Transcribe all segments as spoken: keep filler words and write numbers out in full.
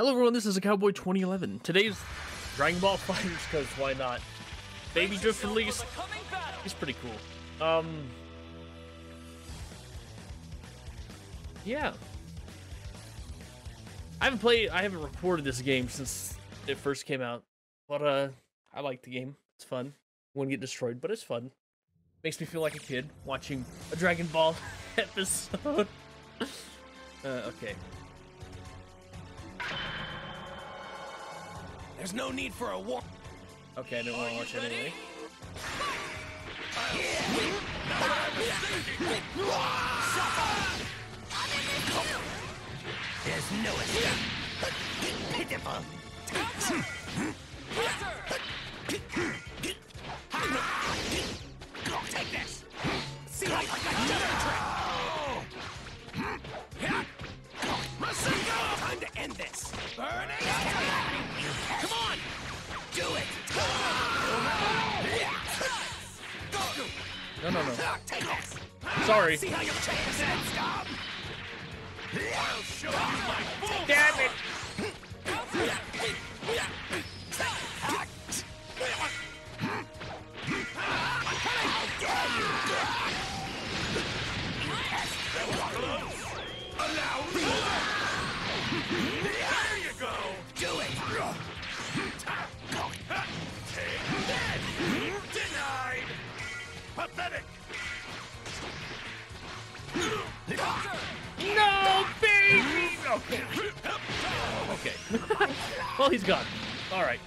Hello everyone, this is a Cowboy twenty eleven. Today's Dragon Ball FighterZ, because why not? Baby just released. He's pretty cool. Um, yeah. I haven't played. I haven't recorded this game since it first came out, but uh, I like the game. It's fun. Wouldn't get destroyed, but it's fun. Makes me feel like a kid watching a Dragon Ball episode. uh, okay. There's no need for a war. Okay, I didn't want to watch it anyway. There's no escape. Pitiful. Go take this. See like a trick. Time to end this. Burning. Come on! Do it! No, no, no. Sorry. Damn it! There you go! Do it! Denied! Pathetic! No, baby! Okay. Okay. Well, he's gone. All right.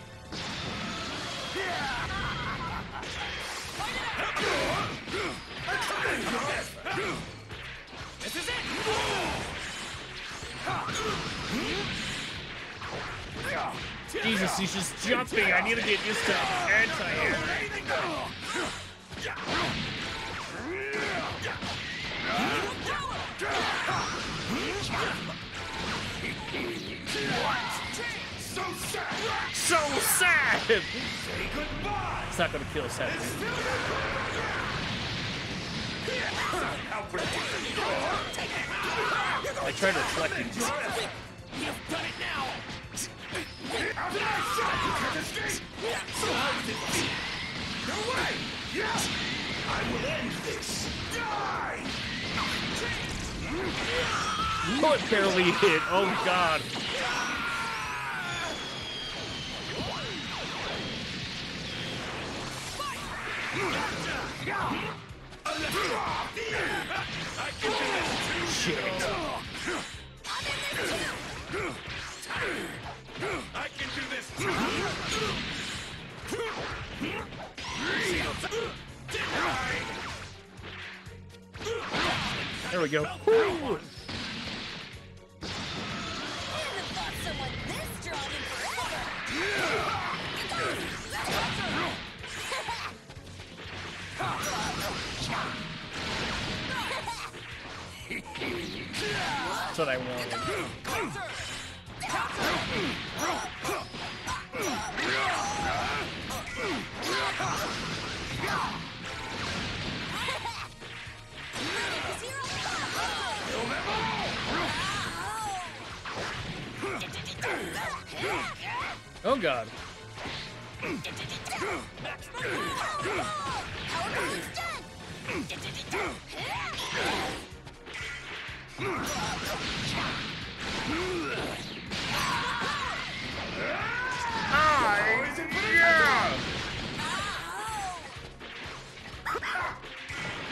This is it! Jesus, he's just jumping. I need to get used to anti-air. So sad. So sad. Say goodbye. It's not gonna kill us. I tried reflecting. You've done it now. No way! Yes! I will end this! Die! Oh, it barely hit! Oh god! Shit! I can do this! There we go. Woo. That's what I wanted. Oh god.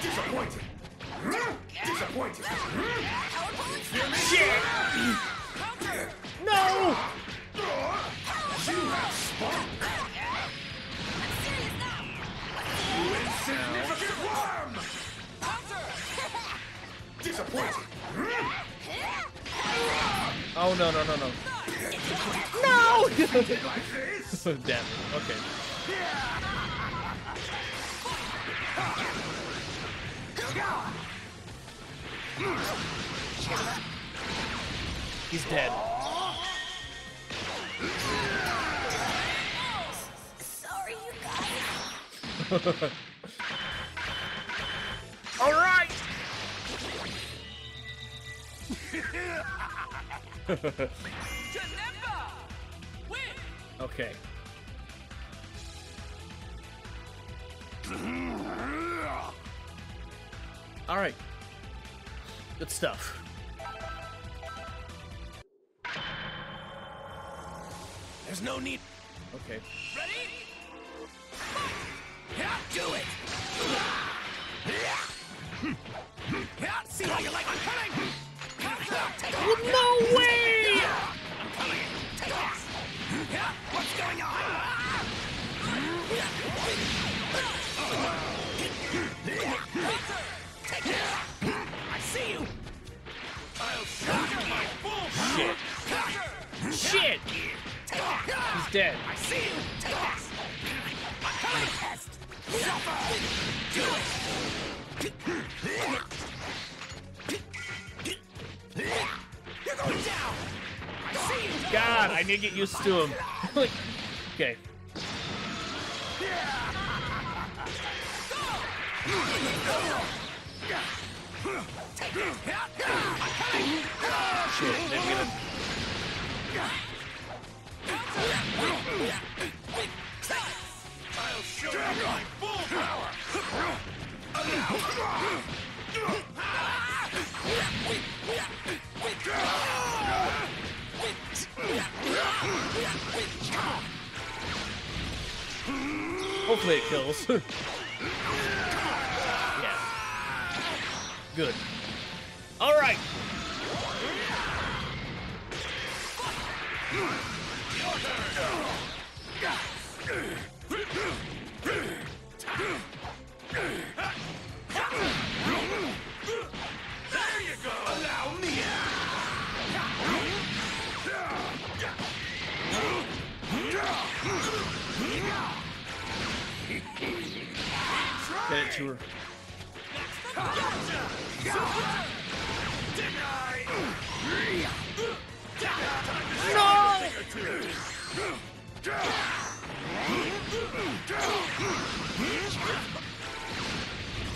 Disappointed. Disappointed. Shit. No. You have spawned. I'm serious now. You insignificant worm. Disappointed. Oh no no no no. No. So damn it. Okay. He's dead. Sorry, you guys. All right. Okay. Alright. Good stuff. There's no need. Okay. Ready? Yeah, do it! Yeah, see how you like my coming! No way! I'm coming! Take off! Yeah, what's going on? Take it! I see you! I'll shock my bull! Shit! Shit! He's dead. I see you! Take off! Do it! You're going down! I see you! God, I need to get used to him. Okay. Shit, they're gonna... I'll show you my full power! Hopefully it kills. Yeah. Good. All right. There you go. Allow me. Get it to her. No!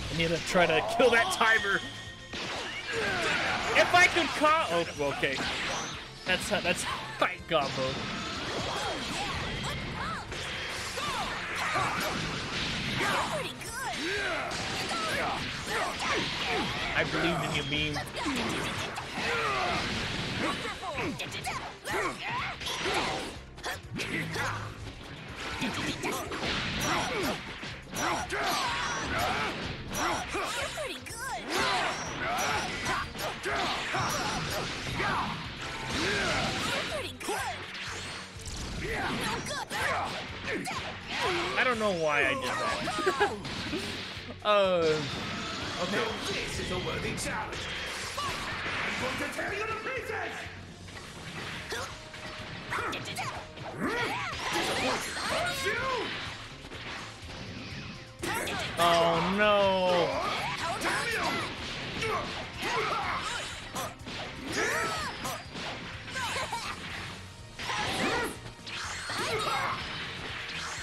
I need to try to kill that timer. If I could caught. Oh, okay. That's how, that's how I got both. I believed in your meme. You're pretty good. You're pretty good. I don't know why I did that. uh, okay. No, this is a worthy challenge. I'm going to tear you to pieces. That's you. Oh no!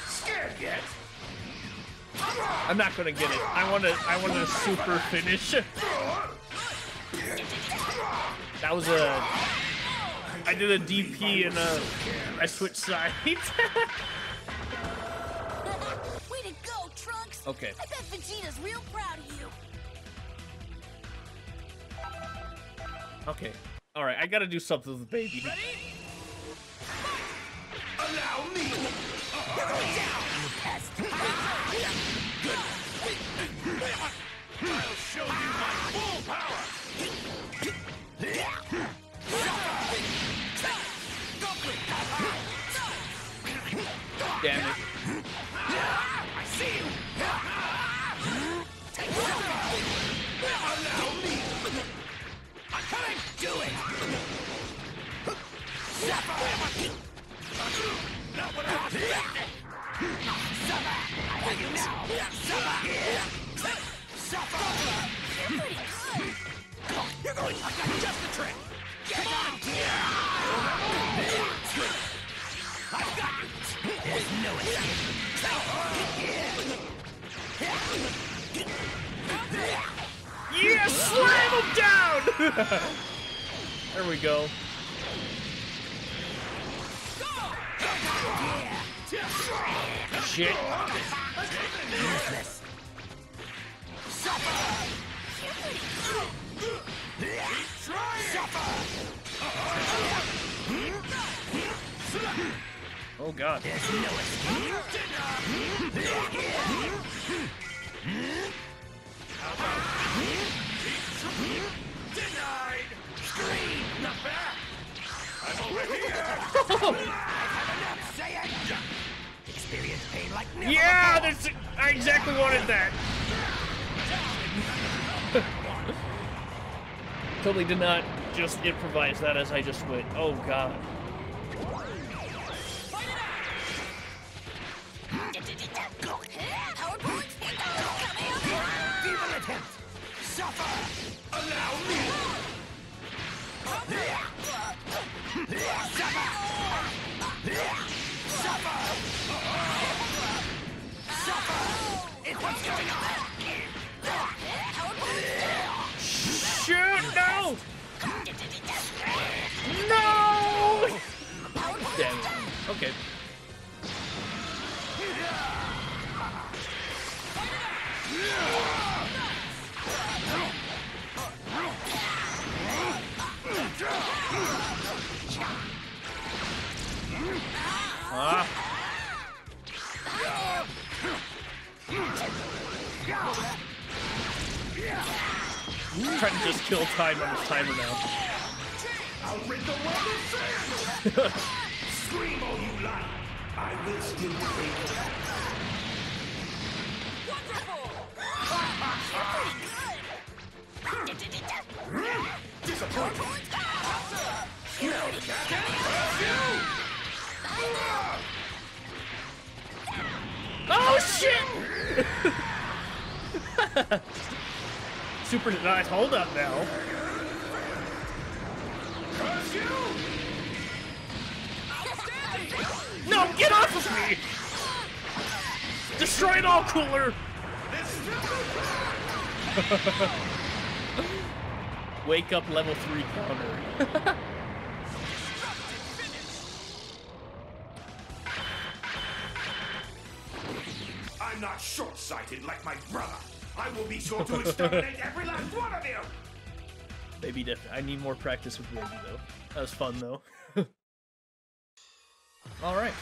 Scared yet? I'm not gonna get it. I want to. I want a super finish. That was a. I did a D P and a. I switched sides. Okay. I bet Vegeta's real proud of you. Okay. All right. I gotta do something with the baby. Ready? Allow me. You're going down. You pest. I'll show you my full power. Damn it. I see you. Do it! Not what I want to do! Suffer! I want you now! Suffer! Suffer! You're pretty good! You're going! I got just the trick! Come on! I've got you! There's no escape! Yes! Slam him down! There we go. Go! Shit. Useless. Suffer. Oh god. There's no escape. Denied! Scream! Not fair! I'm already here! I've had enough, say it! Experience pain like never before. Yeah! That's, I exactly wanted that! Totally did not just improvise that as I just went. Oh god. Power points! Feeble attempt! Suffer! Allow me! Suffer! Suffer! Suffer! It's what's going on! Shoot! No! No! Damn it. Okay. Ah. I'm trying to just kill time on this timer now. I'll rid the world of sand! Scream all you like! I will still create it. Wonderful! Disappointing! You know, can't you! Oh shit! Super nice hold up now. No, get off of me! Destroy it all, Cooler! Wake up level three counter. I'm not short-sighted like my brother. I will be sure to exterminate every last one of you. Maybe different. I need more practice with Reggie though. That was fun though. All right.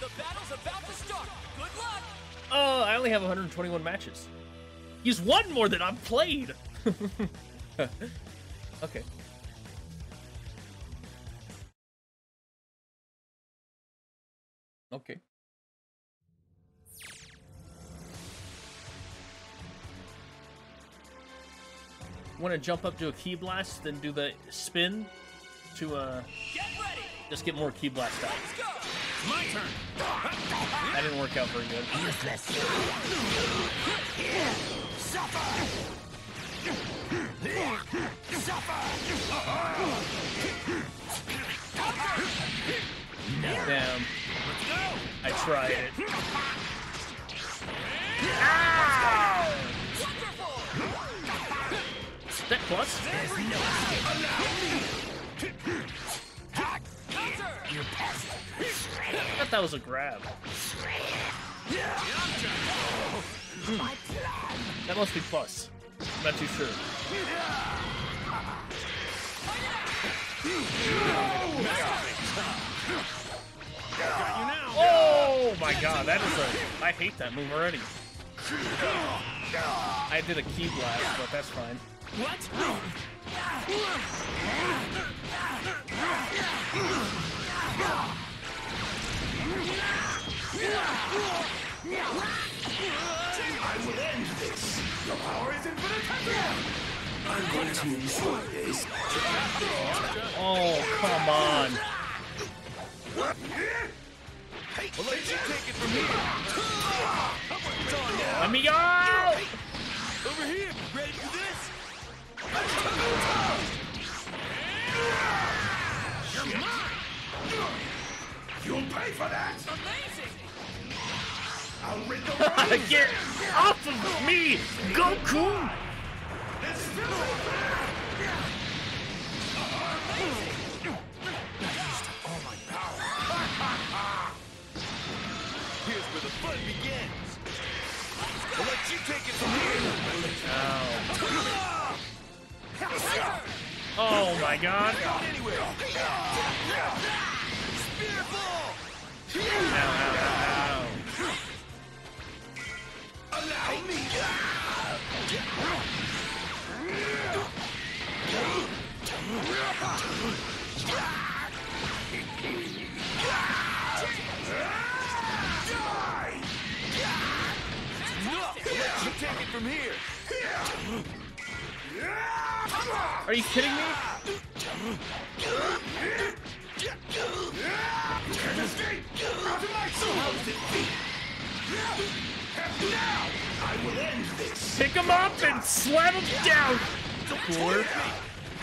The battle's about to start. Good luck. Oh, I only have one hundred twenty-one matches. He's won more than I've played. Okay. Okay. Want to jump up to a key blast, then do the spin to uh, get ready. Just get more key blast out. My turn. That didn't work out very good. Suffer. Suffer. Damn. I tried it. Ah! That plus? There's no I thought that was a grab. Mm. That must be plus. I'm not too sure. Oh my god, that is a... I hate that move already. I did a key blast, but that's fine. What? I will end this. Your power is infinite. I'm going to enjoy this. Oh, come on. Well, let you take it from me. Let me go! Over here, ready for this? You're mine. You'll pay for that. Amazing. I'll rid the world. Get off of me, Goku. It's still amazing. All my power. where the fun begins. I'll let you take it from here. Ow. Oh my god. Ow, ow, ow, ow. Allow me! Let's you take it from here! Are you kidding me? Now, I will end this. Pick him up and slam him down. Cooler.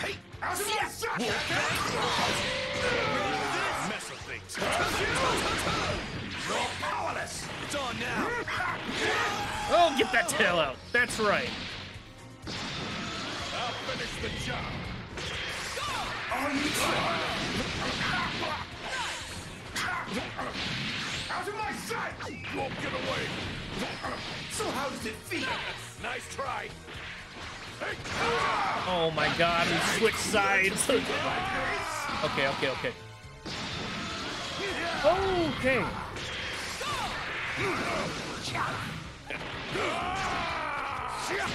Hey, out of my sight. Mess with things. You're powerless. It's on now. Oh, get that tail out. That's right. I'll finish the job. Out of my sight. Won't get away. So how's it feel? Nice try. Oh my god, we switched sides. Okay, okay, okay. Okay. Shit.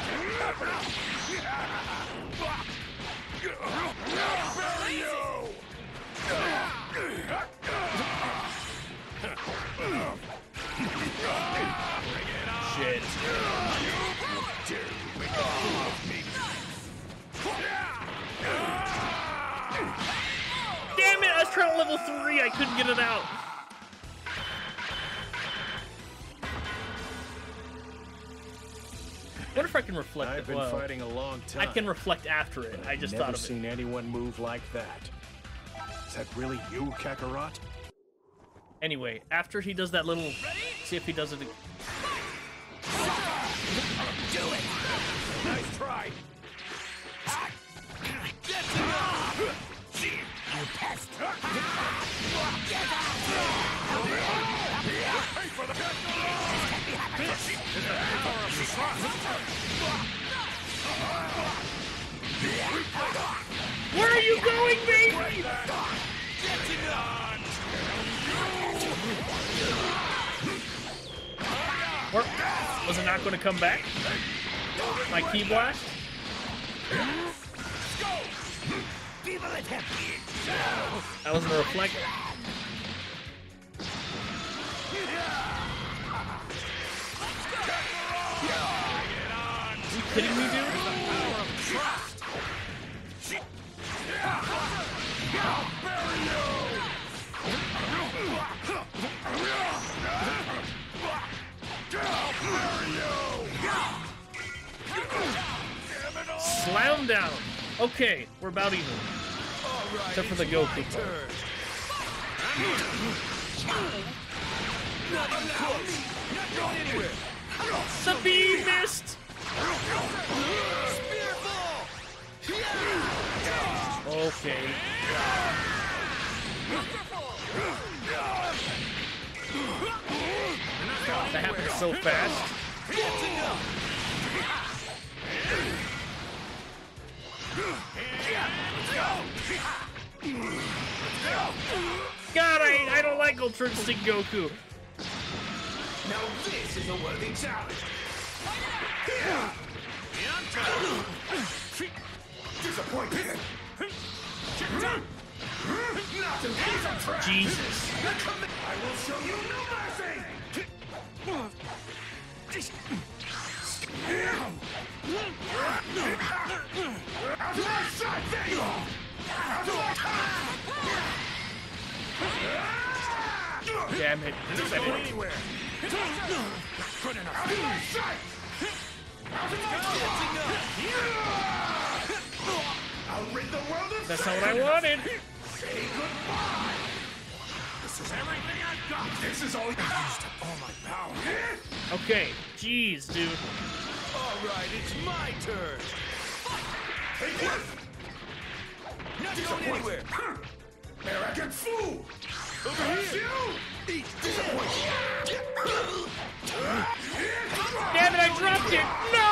Damn it! I was trying to level three. I couldn't get it out. I wonder if I can reflect. I've been well. fighting a long time. I can reflect after it. I just thought of it. I've never seen anyone move like that. Is that really you, Kakarot? Anyway, after he does that little, Ready? see if he does it. Do it! Nice try. That's enough. You pest. Get out. Where are you going, baby? That's enough. Or, was it not going to come back? My key blast? That wasn't a reflect. Are you kidding me, dude? Slam down. Okay, we're about even. Right, except for the Goku part. Sabine missed. Okay. That happened so fast. God, I, I don't like altruistic Goku. Now this is a worthy challenge. Disappointed. Jesus. I will show you no mercy. Damn it! Anywhere. That's not what I wanted. Say goodbye. This is everything I've got. This is all. All my power. Okay, jeez, dude. All right, it's my turn. Hey, not going anywhere. American fool. Over here. Eat this. missed it! No!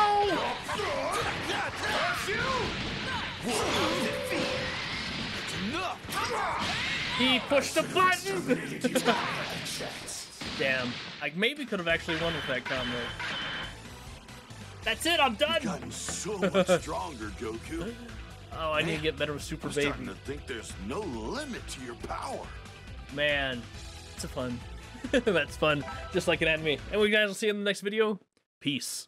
He pushed the button! Damn. I maybe could have actually won with that combo. That's it, I'm done! You've gotten so much stronger, Goku. Oh, I Man, need to get better with Super Baby. I'm starting to think there's no limit to your power. Man, it's a fun. That's fun. Just like an anime. And anyway, we guys will see you in the next video. Peace.